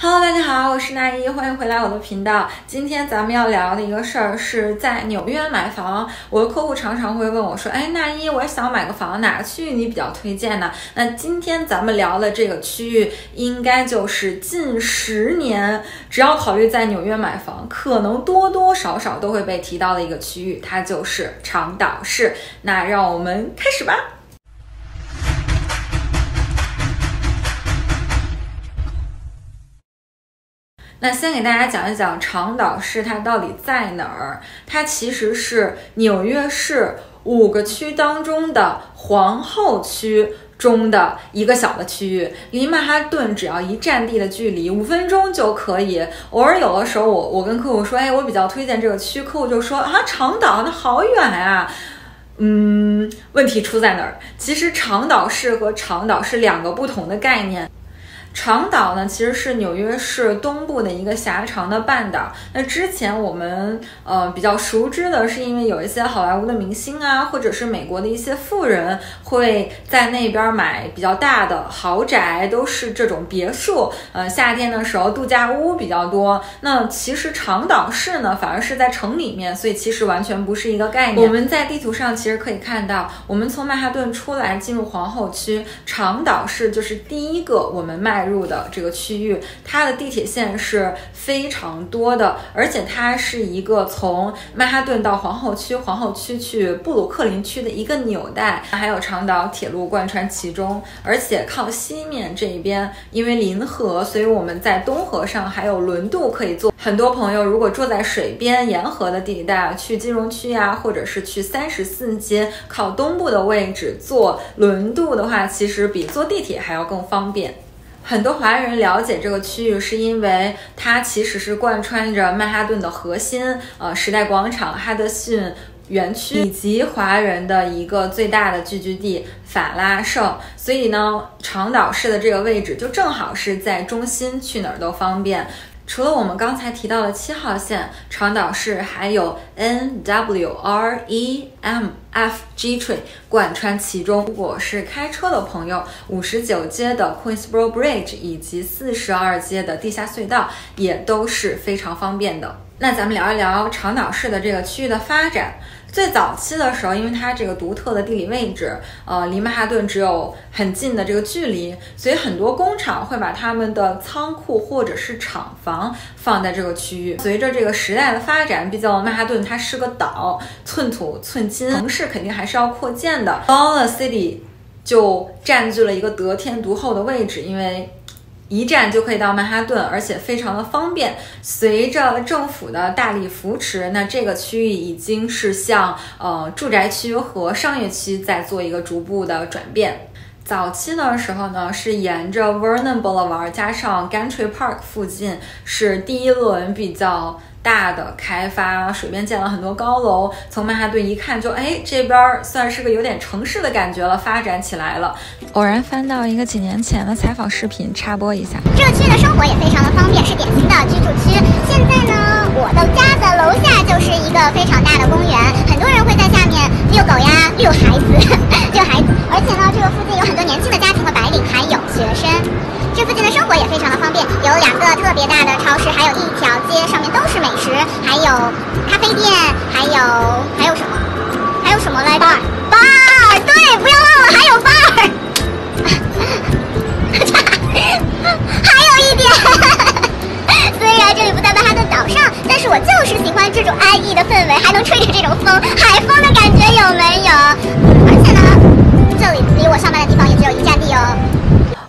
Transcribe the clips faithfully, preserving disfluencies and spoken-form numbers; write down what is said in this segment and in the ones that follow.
Hello， 大家好，我是娜依，欢迎回来我的频道。今天咱们要聊的一个事儿是在纽约买房。我的客户常常会问我说，哎，娜依，我想买个房，哪个区域你比较推荐呢？那今天咱们聊的这个区域，应该就是近十年只要考虑在纽约买房，可能多多少少都会被提到的一个区域，它就是长岛市。那让我们开始吧。那先给大家讲一讲长岛市它到底在哪儿？它其实是纽约市五个区当中的皇后区中的一个小的区域，离曼哈顿只要一站地的距离，五分钟就可以。偶尔有的时候我，我我跟客户说，哎，我比较推荐这个区，客户就说啊，长岛那好远啊。嗯，问题出在哪儿？其实长岛市和长岛是两个不同的概念。长岛呢，其实是纽约市东部的一个狭长的半岛。那之前我们呃比较熟知的是，因为有一些好莱坞的明星啊，或者是美国的一些富人会在那边买比较大的豪宅，都是这种别墅。呃，夏天的时候度假屋比较多。那其实长岛市呢，反而是在城里面，所以其实完全不是一个概念。我们在地图上其实可以看到，我们从曼哈顿出来进入皇后区，长岛市就是第一个我们迈入入的这个区域，它的地铁线是非常多的，而且它是一个从曼哈顿到皇后区、皇后区去布鲁克林区的一个纽带，还有长岛铁路贯穿其中。而且靠西面这一边，因为临河，所以我们在东河上还有轮渡可以坐。很多朋友如果住在水边沿河的地带，去金融区呀、啊，或者是去三十四街靠东部的位置坐轮渡的话，其实比坐地铁还要更方便。很多华人了解这个区域，是因为它其实是贯穿着曼哈顿的核心，呃，时代广场、哈德逊园区以及华人的一个最大的聚居地法拉盛，所以呢，长岛市的这个位置就正好是在中心，去哪儿都方便。除了我们刚才提到的七号线，长岛市还有 N W R E M F Gantry 贯穿其中。如果是开车的朋友，五十九街的 Queensboro Bridge 以及四十二街的地下隧道也都是非常方便的。那咱们聊一聊长岛市的这个区域的发展。最早期的时候，因为它这个独特的地理位置，呃，离曼哈顿只有很近的这个距离，所以很多工厂会把他们的仓库或者是厂房放在这个区域。随着这个时代的发展，毕竟曼哈顿它是个岛，寸土寸金，城市肯定还是要扩建的。Long Island City 就占据了一个得天独厚的位置，因为一站就可以到曼哈顿，而且非常的方便。随着政府的大力扶持，那这个区域已经是向呃住宅区和商业区在做一个逐步的转变。早期的时候呢，是沿着 Vernon Boulevard 加上 Gantry Park 附近，是第一轮比较大的开发，水边建了很多高楼。从曼哈顿一看就，哎，这边算是个有点城市的感觉了，发展起来了。偶然翻到一个几年前的采访视频，插播一下。这区的生活也非常的方便，是典型的居住区。现在呢，我的家的楼下就是一个非常大的公园，很多人会在下面遛狗呀、遛孩子、遛孩子。而且呢，这个附近有很多年轻的家庭和白领，还有学生。这附近的生活也非常的方便，有两个特别大的超市，还有一条街上面都是美食，还有咖啡店，还有还有什么？还有什么来着 ？bar， 对，不要忘了还有 bar。还有一点，虽然这里不在曼哈顿岛上，但是我就是喜欢这种安逸的氛围，还能吹着这种风，海风的感觉有没有？而且呢，这里离我上班的地方也只有一站地哦。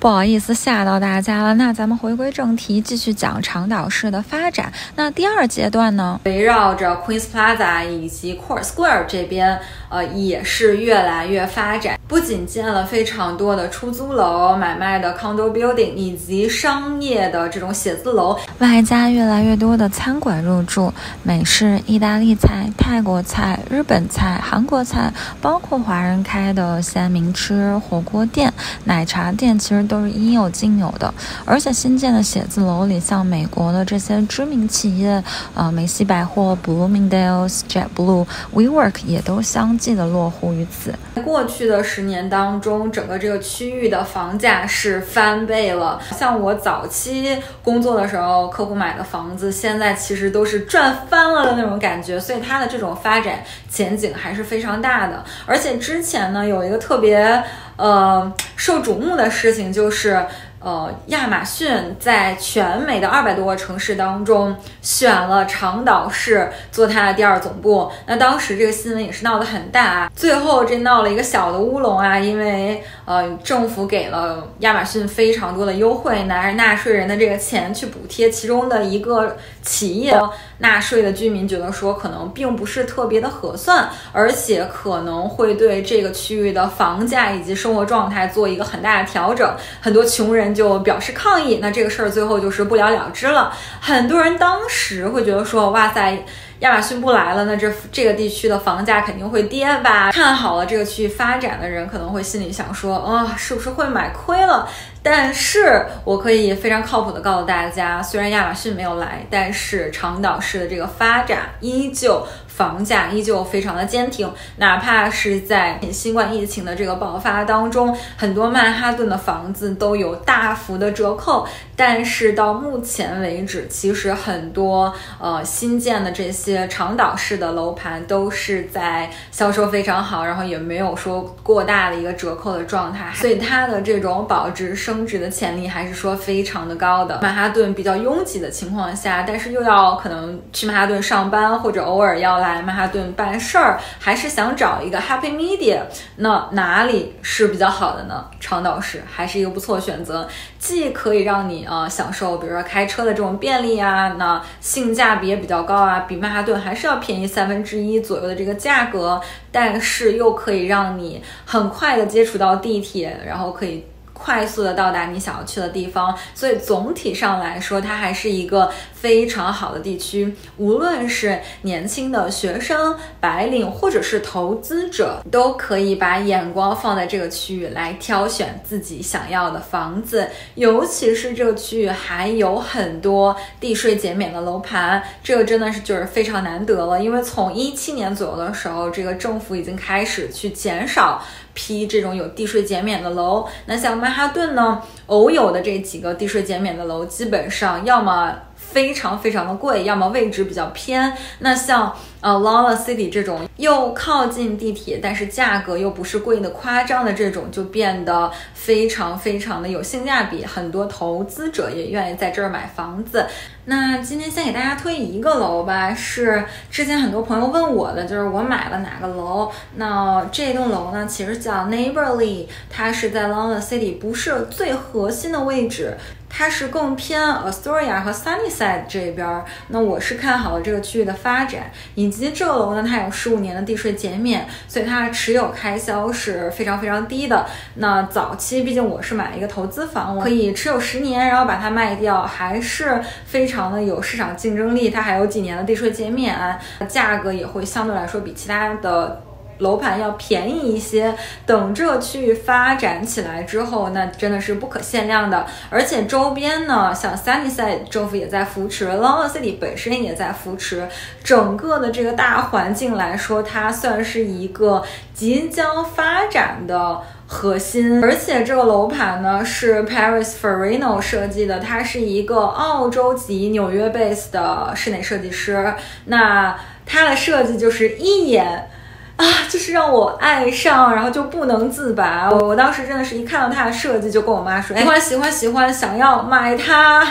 不好意思吓到大家了，那咱们回归正题，继续讲长岛市的发展。那第二阶段呢，围绕着 Queen's Plaza 以及 Court Square 这边呃，也是越来越发展，不仅建了非常多的出租楼、买卖的 condo building 以及商业的这种写字楼，外加越来越多的餐馆入驻，美式、意大利菜、泰国菜、日本菜、韩国菜，包括华人开的三明吃、火锅店、奶茶店，其实都是应有尽有的。而且新建的写字楼里，像美国的这些知名企业，呃，梅西百货、Bloomingdale's、JetBlue、WeWork 也都相际的落户于此。过去的十年当中，整个这个区域的房价是翻倍了。像我早期工作的时候，客户买的房子，现在其实都是赚翻了的那种感觉，所以它的这种发展前景还是非常大的。而且之前呢，有一个特别呃受瞩目的事情，就是呃，亚马逊在全美的二百多个城市当中选了长岛市做它的第二总部。那当时这个新闻也是闹得很大啊，最后这闹了一个小的乌龙啊，因为呃政府给了亚马逊非常多的优惠，拿着纳税人的这个钱去补贴其中的一个企业，纳税的居民觉得说可能并不是特别的合算，而且可能会对这个区域的房价以及生活状态做一个很大的调整，很多穷人就表示抗议。那这个事儿最后就是不了了之了。很多人当时会觉得说，哇塞，亚马逊不来了，那这这个地区的房价肯定会跌吧。看好了这个区域发展的人可能会心里想说，啊、哦，是不是会买亏了？但是我可以非常靠谱的告诉大家，虽然亚马逊没有来，但是长岛市的这个发展依旧，房价依旧非常的坚挺。哪怕是在新冠疫情的这个爆发当中，很多曼哈顿的房子都有大幅的折扣，但是到目前为止，其实很多呃新建的这些长岛式的楼盘都是在销售非常好，然后也没有说过大的一个折扣的状态，所以它的这种保值升值的潜力还是说非常的高的。曼哈顿比较拥挤的情况下，但是又要可能去曼哈顿上班，或者偶尔要来曼哈顿办事儿，还是想找一个 happy medium， 那哪里是比较好的呢？长岛市还是一个不错选择，既可以让你呃享受比如说开车的这种便利啊，那性价比也比较高啊，比曼哈顿还是要便宜三分之一左右的这个价格，但是又可以让你很快的接触到地铁，然后可以快速的到达你想要去的地方，所以总体上来说，它还是一个非常好的地区。无论是年轻的学生、白领，或者是投资者，都可以把眼光放在这个区域来挑选自己想要的房子。尤其是这个区域还有很多地税减免的楼盘，这个真的是就是非常难得了。因为从一七年左右的时候，这个政府已经开始去减少批这种有地税减免的楼。那像曼哈顿呢，偶有的这几个地税减免的楼，基本上要么非常非常的贵，要么位置比较偏。那像呃 Long Island City 这种又靠近地铁，但是价格又不是贵的夸张的这种，就变得非常非常的有性价比，很多投资者也愿意在这儿买房子。那今天先给大家推一个楼吧，是之前很多朋友问我的，就是我买了哪个楼。那这栋楼呢，其实叫 Neighborly， 它是在 Long Island City 不是最核心的位置，它是更偏 Astoria 和 Sunnyside 这边。那我是看好了这个区域的发展，以及这个楼呢，它有十五年的地税减免，所以它的持有开销是非常非常低的。那早期毕竟我是买了一个投资房，我可以持有十年，然后把它卖掉，还是非常的有市场竞争力。它还有几年的地税减免，价格也会相对来说比其他的楼盘要便宜一些。等这个区域发展起来之后，那真的是不可限量的。而且周边呢，像 Sunnyside 政府也在扶持， Long Island City 本身也在扶持，整个的这个大环境来说，它算是一个即将发展的核心。而且这个楼盘呢是 Paris Farino 设计的，他是一个澳洲籍纽约 base 的室内设计师。那他的设计就是一眼啊，就是让我爱上，然后就不能自拔。我我当时真的是一看到它的设计就跟我妈说，哎，喜欢喜欢喜欢，想要买它，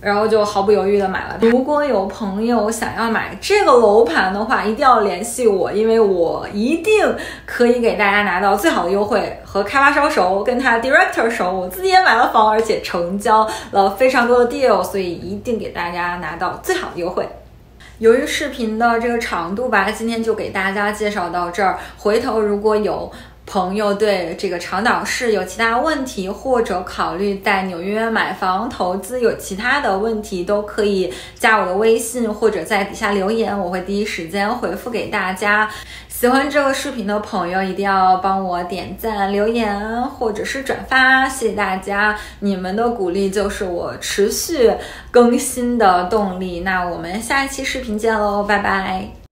然后就毫不犹豫的买了它。如果有朋友想要买这个楼盘的话，一定要联系我，因为我一定可以给大家拿到最好的优惠，和开发商熟，跟他 director 熟，我自己也买了房，而且成交了非常多的 deal， 所以一定给大家拿到最好的优惠。由于视频的这个长度吧，今天就给大家介绍到这儿。回头如果有朋友对这个长岛市有其他问题，或者考虑在纽约买房投资有其他的问题，都可以加我的微信，或者在底下留言，我会第一时间回复给大家。喜欢这个视频的朋友一定要帮我点赞、留言或者是转发，谢谢大家，你们的鼓励就是我持续更新的动力。那我们下一期视频见喽，拜拜。